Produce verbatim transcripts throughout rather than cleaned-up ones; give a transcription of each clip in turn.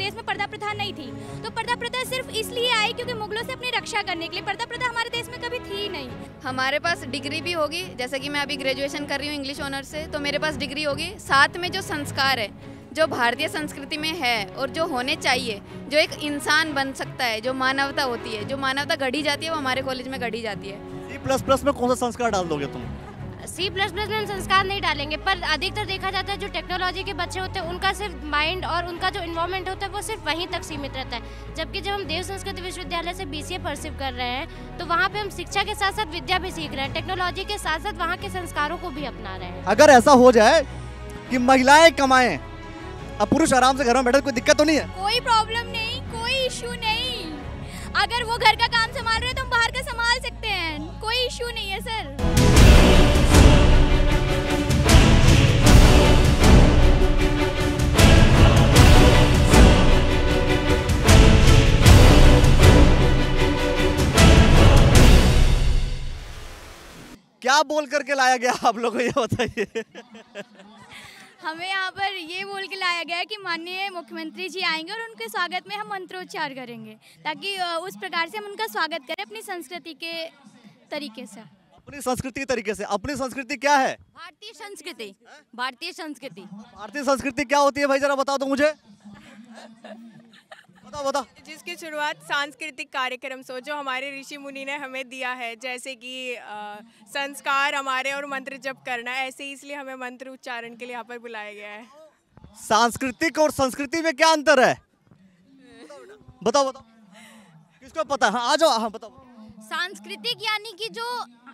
देश में पर्दा प्रथा नहीं थी। तो पर्दा प्रथा सिर्फ इसलिए आई क्योंकि मुगलों से अपनी रक्षा करने के लिए। पर्दा प्रथा हमारे देश में कभी थी नहीं। हमारे पास डिग्री भी होगी, जैसे कि मैं अभी ग्रेजुएशन कर रही हूँ इंग्लिश ऑनर से, तो मेरे पास डिग्री होगी, साथ में जो संस्कार है जो भारतीय संस्कृति में है और जो होने चाहिए, जो एक इंसान बन सकता है, जो मानवता होती है, जो मानवता गढ़ी जाती है, वो हमारे कॉलेज में गढ़ी जाती है। सी प्लस प्लस में कौन सा संस्कार डाल दोगे तुम? सी प्लस प्लस में हम संस्कार नहीं डालेंगे, पर अधिकतर देखा जाता है जो टेक्नोलॉजी के बच्चे होते हैं उनका सिर्फ माइंड और उनका जो इन्वायरमेंट होता है वो सिर्फ वहीं तक सीमित रहता है। जबकि जब हम देव संस्कृति विश्वविद्यालय से बीसीए परसिव कर रहे हैं तो वहाँ पे हम शिक्षा के साथ साथ विद्या भी सीख रहे हैं, टेक्नोलॉजी के साथ साथ वहाँ के संस्कारों को भी अपना रहे हैं। अगर ऐसा हो जाए कि महिलाएं कमाएं, अब पुरुष आराम से घर में बैठे, कोई दिक्कत तो नहीं है? कोई प्रॉब्लम नहीं, कोई इशू नहीं। अगर वो घर का काम संभाल रहे हैं तो हम बाहर का संभाल सकते हैं, कोई इशू नहीं है सर। क्या बोल करके लाया गया आप लोगों को, ये बताइए। हमें यहाँ पर ये बोल के लाया गया कि माननीय मुख्यमंत्री जी आएंगे और उनके स्वागत में हम मंत्रोच्चार करेंगे, ताकि उस प्रकार से हम उनका स्वागत करें अपनी संस्कृति के तरीके से। अपनी संस्कृति के तरीके से? अपनी संस्कृति क्या है? भारतीय संस्कृति। भारतीय संस्कृति भारतीय संस्कृति क्या होती है भाई, जरा बताओ तो मुझे। बताओ बताओ। जिसकी शुरुआत सांस्कृतिक कार्यक्रम से, जो हमारे ऋषि मुनि ने हमें दिया है, जैसे कि आ, संस्कार हमारे और मंत्र जप करना, ऐसे ही इसलिए हमें मंत्र उच्चारण के लिए यहाँ पर बुलाया गया है। सांस्कृतिक और संस्कृति में क्या अंतर है? बताओ बताओ, किसको पता? हाँ आ जाओ, हाँ बताओ। सांस्कृतिक यानी कि जो,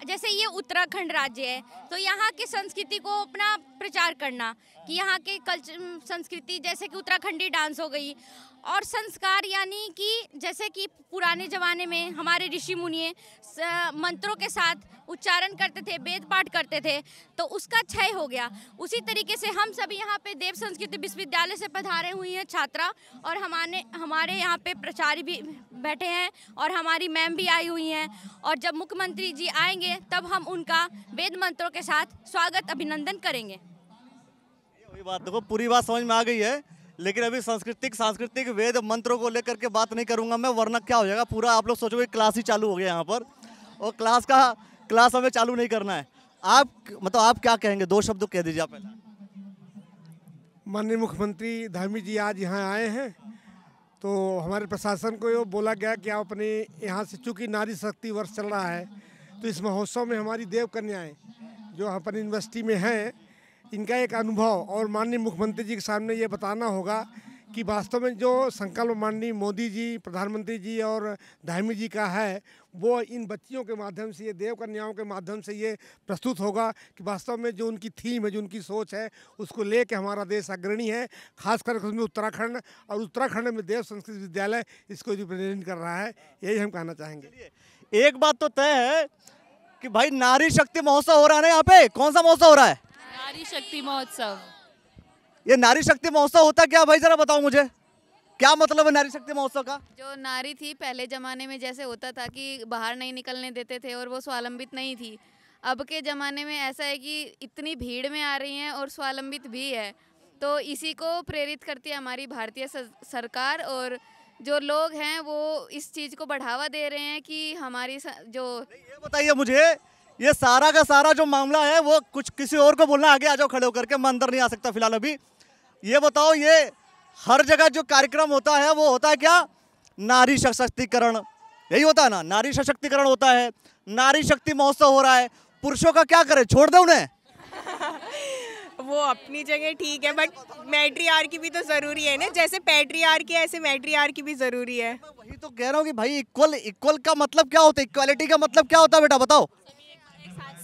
जैसे ये उत्तराखंड राज्य है तो यहाँ की संस्कृति को अपना प्रचार करना कि यहाँ के कल्चर संस्कृति, जैसे कि उत्तराखंडी डांस हो गई। और संस्कार यानी कि जैसे कि पुराने ज़माने में हमारे ऋषि मुनि मंत्रों के साथ उच्चारण करते थे, वेद पाठ करते थे, तो उसका क्षय हो गया। उसी तरीके से हम सभी यहाँ पे देव संस्कृति विश्वविद्यालय से पधारे हुई हैं छात्रा, और हमारे हमारे यहाँ पे प्राचार्य भी बैठे हैं और हमारी मैम भी आई हुई हैं, और जब मुख्यमंत्री जी आएंगे तब हम उनका वेद मंत्रों के साथ स्वागत अभिनंदन करेंगे। वही बात, देखो पूरी बात समझ में आ गई है, लेकिन अभी सांस्कृतिक सांस्कृतिक वेद मंत्रों को लेकर के बात नहीं करूंगा मैं, वरना क्या हो जाएगा पूरा, आप लोग सोचोगे क्लास ही चालू हो गया यहाँ पर, और क्लास का क्लास हमें चालू नहीं करना है। आप मतलब आप क्या कहेंगे, दो शब्द कह दीजिए आप पहले। माननीय मुख्यमंत्री धामी जी आज यहाँ आए हैं तो हमारे प्रशासन को बोला गया कि आप अपने यहाँ से, चूँकि नारी शक्ति वर्ष चल रहा है तो इस महोत्सव में हमारी देव कन्याएँ जो अपनी यूनिवर्सिटी में हैं, इनका एक अनुभव और माननीय मुख्यमंत्री जी के सामने ये बताना होगा कि वास्तव में जो संकल्प माननीय मोदी जी, प्रधानमंत्री जी और धामी जी का है, वो इन बच्चियों के माध्यम से, ये देव कन्याओं के माध्यम से ये प्रस्तुत होगा कि वास्तव में जो उनकी थीम है, जो उनकी सोच है, उसको लेके हमारा देश अग्रणी है, खासकर उसमें उत्तराखंड, और उत्तराखंड में देव संस्कृत विश्वविद्यालय इसको रिप्रेजेंट कर रहा है, यही हम कहना चाहेंगे। एक बात तो तय है कि भाई नारी शक्ति महोत्सव हो रहा है ना यहाँ पे। कौन सा महोत्सव हो रहा है? नारी शक्ति महोत्सव। ये नारी शक्ति महोत्सव होता क्या भाई, जरा बताओ मुझे, क्या मतलब है नारी शक्ति महोत्सव का? जो नारी थी पहले जमाने में जैसे होता था कि बाहर नहीं निकलने देते थे और वो स्वावलंबित नहीं थी, अब के ज़माने में ऐसा है कि इतनी भीड़ में आ रही हैं और स्वावलंबित भी है, तो इसी को प्रेरित करती है हमारी भारतीय सरकार, और जो लोग हैं वो इस चीज़ को बढ़ावा दे रहे हैं कि हमारी जो, ये बताइए मुझे, ये सारा का सारा जो मामला है वो कुछ किसी और को बोलना, आगे आ जाओ खड़े होकर के, मैं अंदर नहीं आ सकता फिलहाल अभी। ये बताओ, ये हर जगह जो कार्यक्रम होता है वो होता है क्या? नारी सशक्तिकरण, यही होता है ना, नारी सशक्तिकरण होता है, नारी शक्ति महोत्सव हो रहा है। पुरुषों का क्या करें, छोड़ दो उन्हें? वो अपनी जगह ठीक है, बट मैट्रियार्की भी तो जरूरी है ना, जैसे पैट्रियार्की ऐसे मैट्रियार्की भी जरूरी है। वही तो कह रहा हूँ कि भाई इक्वल, इक्वल का मतलब क्या होता है, इक्वालिटी का मतलब क्या होता है बेटा, बताओ।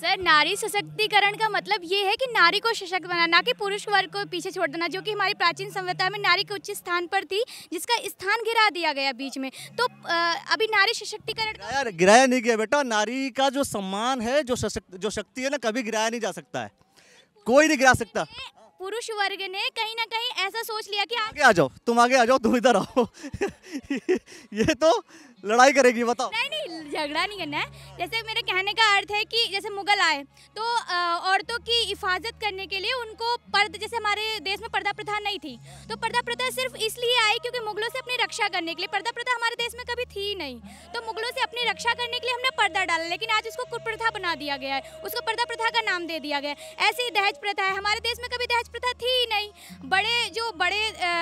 सर नारी सशक्तिकरण का मतलब ये है कि नारी को सशक्त बनाना, ना कि पुरुष वर्ग को पीछे छोड़ देना, जो कि हमारी प्राचीन सभ्यता में नारी के उच्च स्थान पर थी, जिसका स्थान गिरा दिया गया बीच में। तो अभी नारी सशक्तिकरण गिराया, गिराया नहीं गया बेटा, नारी का जो सम्मान है, जो सशक्त, जो शक्ति है ना, कभी गिराया नहीं जा सकता है, कोई नहीं गिरा सकता। पुरुष वर्ग ने कहीं ना कहीं ऐसा सोच लिया कि आगे आ जाओ तुम, आगे आ जाओ तुम, इधर आओ। ये तो लड़ाई करेगी, बताओ। नहीं नहीं, झगड़ा नहीं करना है। जैसे मेरे कहने का अर्थ है कि जैसे मुगल आए तो औरतों की हिफाजत करने के लिए उनको पर्दा, जैसे हमारे देश में पर्दा प्रथा नहीं थी, तो पर्दा प्रथा सिर्फ इसलिए आई क्योंकि मुगलों से अपनी रक्षा करने के लिए, पर्दा प्रथा हमारे देश में कभी थी नहीं, तो मुगलों से अपनी रक्षा करने के लिए हमने पर्दा डाला, लेकिन आज उसको कुप्रथा बना दिया गया है, उसको पर्दा प्रथा का नाम दे दिया गया है। ऐसी दहेज प्रथा है, हमारे देश में कभी दहेज प्रथा थी ही नहीं। बड़े जो बड़े आ,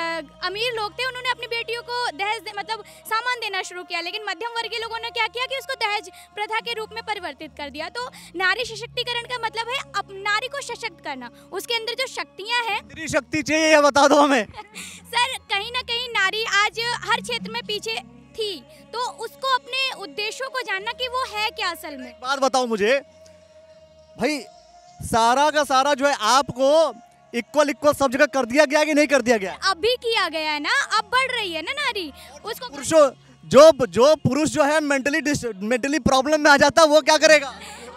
अमीर लोग थे उन्होंने अपनी बेटियों को दहेज मतलब सामान देना शुरू किया, लेकिन मध्यम वर्गीय लोगों ने क्या किया कि उसको दहेज प्रथा के रूप में परिवर्तित कर दिया। तो नारी सशक्तिकरण का मतलब है अब नारी को सशक्त करना, उसके अंदर जो शक्तियाँ हैं। स्त्री शक्ति चाहिए या बता दो हमें। सर कहीं ना कहीं नारी आज हर क्षेत्र में पीछे थी, तो उसको अपने उद्देश्यों को जानना कि वो है क्या असल में। बात बताओ मुझे भाई, सारा का सारा जो है आपको इक्वल इक्वल सब जगह कर दिया गया कि नहीं कर दिया गया? अभी किया गया है ना, अब बढ़ रही है ना नारी। उसको पुरुषों जो जो पुरुष जो है मेंटली मेंटली प्रॉब्लम में आ जाता है वो क्या करेगा?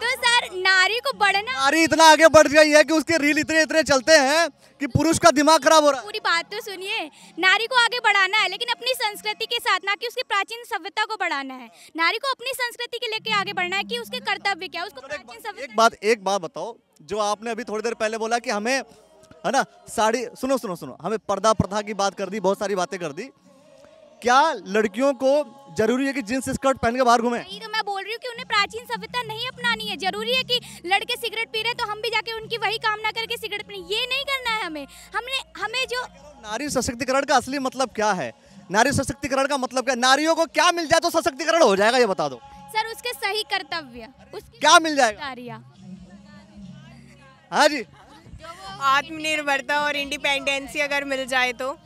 तो सर नारी को बढ़ना, नारी इतना आगे बढ़ गई है कि उसके रील इतने इतने चलते हैं कि पुरुष का दिमाग खराब हो रहा है। पूरी बात तो सुनिए, नारी को आगे बढ़ाना है लेकिन अपनी संस्कृति के साथ, ना कि उसकी प्राचीन सभ्यता को बढ़ाना है। नारी को अपनी संस्कृति के लेके आगे बढ़ना है कि उसके कर्तव्य क्या है, उसको प्राचीन सभ्यता। एक बात एक बात बताओ, जो आपने अभी थोड़ी देर पहले बोला कि हमें है ना साड़ी, सुनो सुनो सुनो, हमें पर्दा प्रथा की बात कर दी, बहुत सारी बातें कर दी, क्या लड़कियों को जरूरी है कि जींस स्कर्ट पहन के बाहर घूमें? नहीं, तो मैं बोल रही हूँ कि उन्हें प्राचीन सभ्यता नहीं अपनानी है। जरूरी है कि लड़के सिगरेट पी रहे हैं तो हम भी जाके उनकी वही कामना करके सिगरेट पी, ये नहीं करना है हमें। हमने हमें जो नारी सशक्तिकरण का असली मतलब क्या है, नारी सशक्तिकरण का मतलब क्या, नारियों को क्या मिल जाए तो सशक्तिकरण हो जाएगा, ये बता दो। सर उसके सही कर्तव्य, उसकी क्या मिल जाएगा? हाँ जी, आत्मनिर्भरता और इंडिपेंडेंसी अगर मिल जाए, तो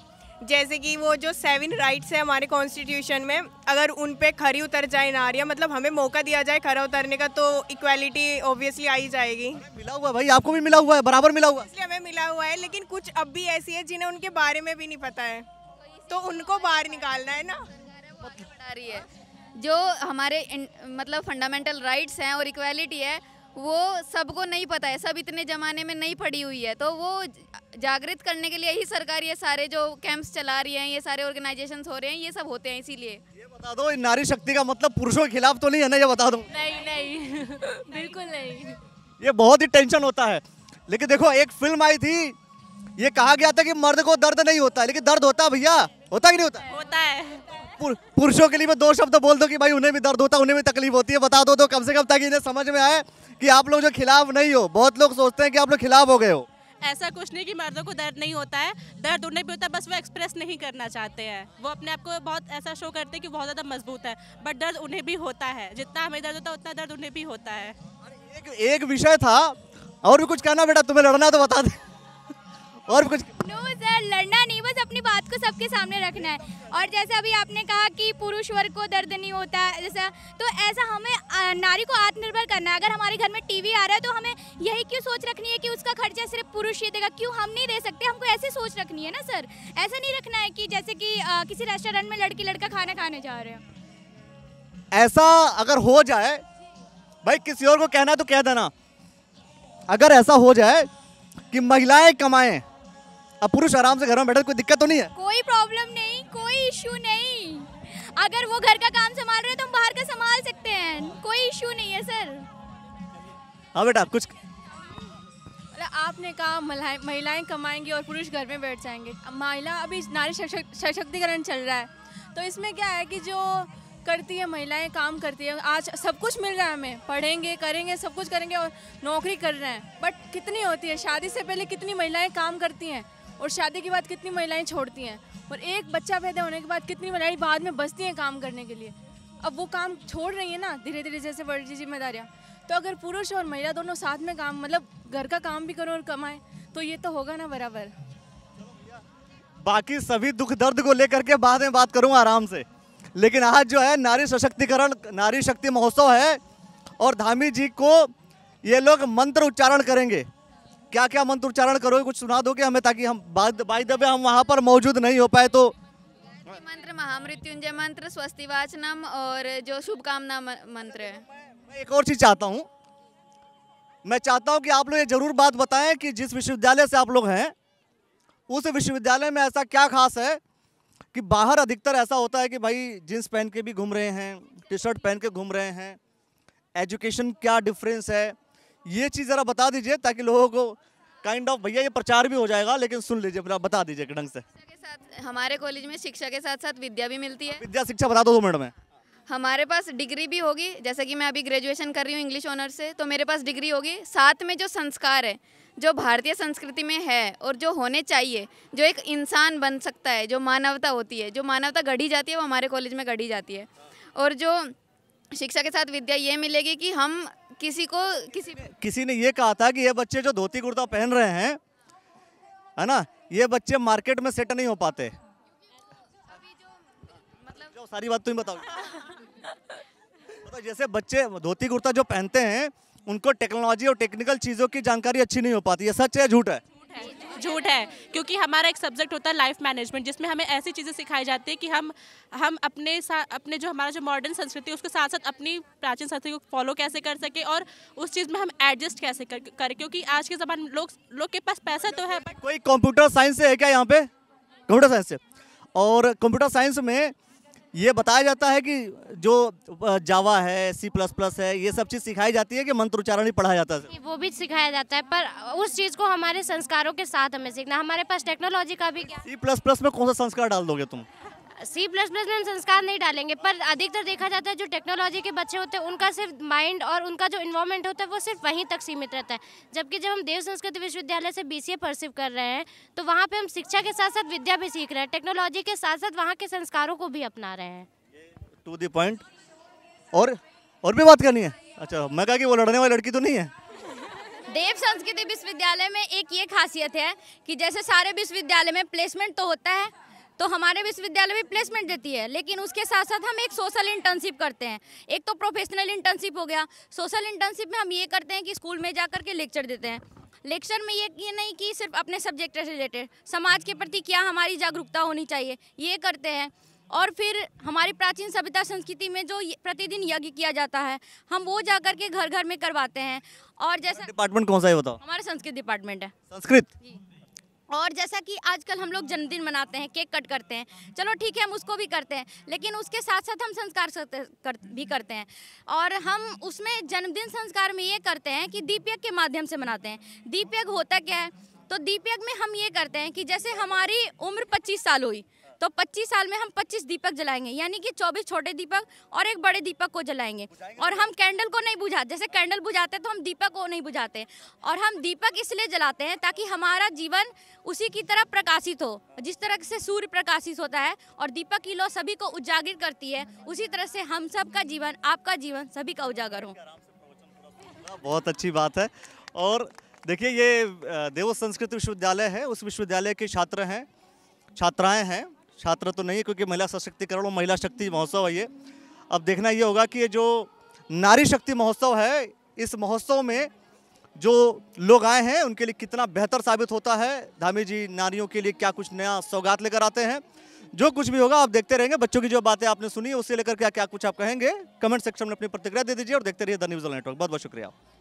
जैसे कि वो जो सेवन राइट्स है हमारे कॉन्स्टिट्यूशन में, अगर उन पे खरी उतर जाए नारियाँ, मतलब हमें मौका दिया जाए खरा उतरने का, तो इक्वालिटी ऑब्वियसली आ ही जाएगी। मिला हुआ है भाई, आपको भी मिला हुआ है, बराबर मिला हुआ है, इसलिए हमें मिला हुआ है। लेकिन कुछ अब भी ऐसी है जिन्हें उनके बारे में भी नहीं पता है, तो उनको बाहर निकालना है ना। जो हमारे मतलब फंडामेंटल राइट्स हैं और इक्वालिटी है वो सबको नहीं पता है, सब इतने ज़माने में नहीं पड़ी हुई है, तो वो जागृत करने के लिए ही सरकार ये सारे जो कैंप्स चला रही है, ये सारे ऑर्गेनाइजेशंस हो रहे हैं, ये सब होते हैं। इसीलिए ये बता दो, नारी शक्ति का मतलब पुरुषों के खिलाफ तो नहीं है ना, ये बता दो। नहीं नहीं बिल्कुल नहीं, ये बहुत ही टेंशन होता है। लेकिन देखो एक फिल्म आई थी, ये कहा गया था कि मर्द को दर्द नहीं होता, लेकिन दर्द होता है भैया, होता कि नहीं होता? होता है। पुरुषों के लिए मैं दो शब्द बोल दो कि भाई उन्हें भी दर्द होता है, उन्हें भी तकलीफ होती है, बता दो तो कम से कम, ताकि इन्हें समझ में आए कि आप लोग जो खिलाफ नहीं हो। बहुत लोग सोचते हैं कि आप लोग खिलाफ हो गए हो। ऐसा कुछ नहीं कि मर्दों को दर्द नहीं होता है, दर्द उन्हें भी होता है, बस वो एक्सप्रेस नहीं करना चाहते हैं। वो अपने आप को बहुत ऐसा शो करते हैं कि बहुत ज़्यादा मजबूत है, बट दर्द उन्हें भी होता है, जितना हमें दर्द होता है उतना दर्द उन्हें भी होता है। एक एक विषय था, और भी कुछ कहना बेटा, तुम्हें लड़ना तो बता दे और कुछ। नो सर, लड़ना नहीं, बस अपनी बात को सबके सामने रखना है। और जैसे अभी आपने कहा कि पुरुष वर्ग को दर्द नहीं होता है, जैसा तो ऐसा हमें नारी को आत्मनिर्भर करना है। अगर हमारे घर में टीवी आ रहा है तो हमें यही क्यों सोच रखनी है कि उसका खर्चा सिर्फ पुरुष ही देगा, क्यों हम नहीं दे सकते? हमको ऐसी सोच रखनी है ना सर, ऐसा नहीं रखना है कि जैसे कि आ, किसी रेस्टोरेंट में लड़की लड़का खाना खाने जा रहे हैं। ऐसा अगर हो जाए भाई, किसी और को कहना तो कह देना, अगर ऐसा हो जाए कि महिलाएं कमाएं, अब पुरुष आराम से घर में बैठे, कोई दिक्कत तो नहीं है? कोई प्रॉब्लम नहीं, कोई इशू नहीं। अगर वो घर का काम संभाल रहे हैं तो हम बाहर का संभाल सकते हैं, कोई इशू नहीं है सर। हाँ बेटा कुछ, आपने कहा महिलाएं कमाएंगी और पुरुष घर में बैठ जाएंगे। महिला अभी नारी सशक्तिकरण चल रहा है, तो इसमें क्या है कि जो करती है महिलाएं, काम करती है, आज सब कुछ मिल रहा है हमें, पढ़ेंगे करेंगे सब कुछ करेंगे और नौकरी कर रहे हैं, बट कितनी होती है? शादी से पहले कितनी महिलाएं काम करती हैं और शादी के बाद कितनी महिलाएं छोड़ती हैं, और एक बच्चा पैदा होने के बाद कितनी महिलाएं बाद में बचती हैं काम करने के लिए। अब वो काम छोड़ रही है ना धीरे धीरे, जैसे बढ़ रही जिम्मेदारियाँ। तो अगर पुरुष और महिला दोनों साथ में काम, मतलब घर का काम भी करो और कमाएं, तो ये तो होगा ना बराबर। बाकी सभी दुख दर्द को लेकर के बाद में बात करूँगा आराम से, लेकिन आज जो है नारी सशक्तिकरण, नारी शक्ति महोत्सव है, और धामी जी को ये लोग मंत्र उच्चारण करेंगे। क्या क्या मंत्र उच्चारण करोगे, कुछ सुना दोगे हमें, ताकि हम बाद बाई दबे हम वहाँ पर मौजूद नहीं हो पाए तो। मंत्र महामृत्युंजय मंत्र, स्वस्ति वाचनम, और जो शुभकामना मंत्र है। मैं एक और चीज़ चाहता हूँ, मैं चाहता हूँ कि आप लोग ये जरूर बात बताएं कि जिस विश्वविद्यालय से आप लोग हैं उस विश्वविद्यालय में ऐसा क्या खास है कि बाहर अधिकतर ऐसा होता है कि भाई जीन्स पहन के भी घूम रहे हैं, टी शर्ट पहन के घूम रहे हैं, एजुकेशन क्या डिफरेंस है, ये चीज़ ज़रा बता दीजिए, ताकि लोगों को काइंड ऑफ भैया ये प्रचार भी हो जाएगा, लेकिन सुन लीजिए, बता दीजिए ढंग से। साथ हमारे कॉलेज में शिक्षा के साथ साथ विद्या भी मिलती है। विद्या शिक्षा बता दो मैडम। हमारे पास डिग्री भी होगी, जैसे कि मैं अभी ग्रेजुएशन कर रही हूँ इंग्लिश ऑनर्स से, तो मेरे पास डिग्री होगी। साथ में जो संस्कार है जो भारतीय संस्कृति में है और जो होने चाहिए, जो एक इंसान बन सकता है, जो मानवता होती है, जो मानवता गढ़ी जाती है वो हमारे कॉलेज में गढ़ी जाती है। और जो शिक्षा के साथ विद्या ये मिलेगी कि हम किसी को किसी किसी ने ये कहा था कि ये बच्चे जो धोती कुर्ता पहन रहे हैं है ना, ये बच्चे मार्केट में सेट नहीं हो पाते। मतलब सारी बात तुम बताओ। तो जैसे बच्चे धोती कुर्ता जो पहनते हैं उनको टेक्नोलॉजी और टेक्निकल चीज़ों की जानकारी अच्छी नहीं हो पाती, ये सच है झूठ है? झूठ है, क्योंकि हमारा एक सब्जेक्ट होता है लाइफ मैनेजमेंट, जिसमें हमें ऐसी चीज़ें सिखाई जाती है कि हम हम अपने अपने जो हमारा जो मॉडर्न संस्कृति है उसके साथ साथ अपनी प्राचीन संस्कृति को फॉलो कैसे कर सके और उस चीज़ में हम एडजस्ट कैसे कर, कर, क्योंकि आज के ज़माने में लोग लोग के पास पैसा तो है बट कोई कंप्यूटर साइंस से है क्या यहाँ पे? कंप्यूटर साइंस से, और कंप्यूटर साइंस में ये बताया जाता है कि जो जावा है, सी प्लस प्लस है, ये सब चीज़ सिखाई जाती है कि मंत्र उच्चारण ही पढ़ाया जाता है? वो भी सिखाया जाता है, पर उस चीज़ को हमारे संस्कारों के साथ हमें सीखना। हमारे पास टेक्नोलॉजी का भी क्या, सी प्लस प्लस में कौन सा संस्कार डाल दोगे तुम? सी प्लस प्लस में हम संस्कार नहीं डालेंगे, पर अधिकतर देखा जाता है जो टेक्नोलॉजी के बच्चे होते हैं उनका सिर्फ माइंड और उनका जो इन्वायरमेंट होता है वो सिर्फ वहीं तक सीमित रहता है। जबकि जब हम देव संस्कृति विश्वविद्यालय से बीसीए परसिव कर रहे हैं तो वहाँ पे हम शिक्षा के साथ साथ विद्या भी सीख रहे हैं, टेक्नोलॉजी के साथ साथ वहाँ के संस्कारों को भी अपना रहे हैं। To the point. और और भी बात करनी है? अच्छा, मैं कहा कि वो लड़ने वाली लड़की तो नहीं है? देव संस्कृति विश्वविद्यालय में एक ये खासियत है कि जैसे सारे विश्वविद्यालय में प्लेसमेंट तो होता है, तो हमारे विश्वविद्यालय भी प्लेसमेंट देती है, लेकिन उसके साथ साथ हम एक सोशल इंटर्नशिप करते हैं। एक तो प्रोफेशनल इंटर्नशिप हो गया, सोशल इंटर्नशिप में हम ये करते हैं कि स्कूल में जाकर के लेक्चर देते हैं। लेक्चर में ये ये नहीं कि सिर्फ अपने सब्जेक्ट से रिलेटेड, समाज के प्रति क्या हमारी जागरूकता होनी चाहिए ये करते हैं। और फिर हमारी प्राचीन सभ्यता संस्कृति में जो प्रतिदिन यज्ञ किया जाता है हम वो जा कर के घर घर में करवाते हैं। और जैसा डिपार्टमेंट कौन सा है बताओ? हमारा संस्कृत डिपार्टमेंट है। संस्कृत। और जैसा कि आजकल हम लोग जन्मदिन मनाते हैं, केक कट करते हैं, चलो ठीक है हम उसको भी करते हैं, लेकिन उसके साथ साथ हम संस्कार कर, भी करते हैं। और हम उसमें जन्मदिन संस्कार में ये करते हैं कि दीपयज्ञ के माध्यम से मनाते हैं। दीपयज्ञ होता क्या है? तो दीपयज्ञ में हम ये करते हैं कि जैसे हमारी उम्र पच्चीस साल हुई तो पच्चीस साल में हम पच्चीस दीपक जलाएंगे, यानी कि चौबीस छोटे दीपक और एक बड़े दीपक को जलाएंगे। और हम कैंडल को नहीं बुझाते, जैसे कैंडल बुझाते हैं तो हम दीपक को नहीं बुझाते, और हम दीपक इसलिए जलाते हैं ताकि हमारा जीवन उसी की तरह प्रकाशित हो, जिस तरह से सूर्य प्रकाशित होता है और दीपक की लौ सभी को उजागर करती है, उसी तरह से हम सब का जीवन, आपका जीवन सभी का उजागर हो। बहुत अच्छी बात है। और देखिए ये देव संस्कृत विश्वविद्यालय है, उस विश्वविद्यालय के छात्र हैं, छात्राएँ हैं, छात्र तो नहीं है क्योंकि महिला सशक्तिकरण और महिला शक्ति महोत्सव है ये। अब देखना ये होगा कि ये जो नारी शक्ति महोत्सव है इस महोत्सव में जो लोग आए हैं उनके लिए कितना बेहतर साबित होता है, धामी जी नारियों के लिए क्या कुछ नया सौगात लेकर आते हैं। जो कुछ भी होगा आप देखते रहेंगे। बच्चों की जो बातें आपने सुनी उससे लेकर क्या क्या कुछ आप कहेंगे कमेंट सेक्शन में अपनी प्रतिक्रिया दे दीजिए और देखते रहिए द न्यूज़वाला नेटवर्क। बहुत बहुत शुक्रिया।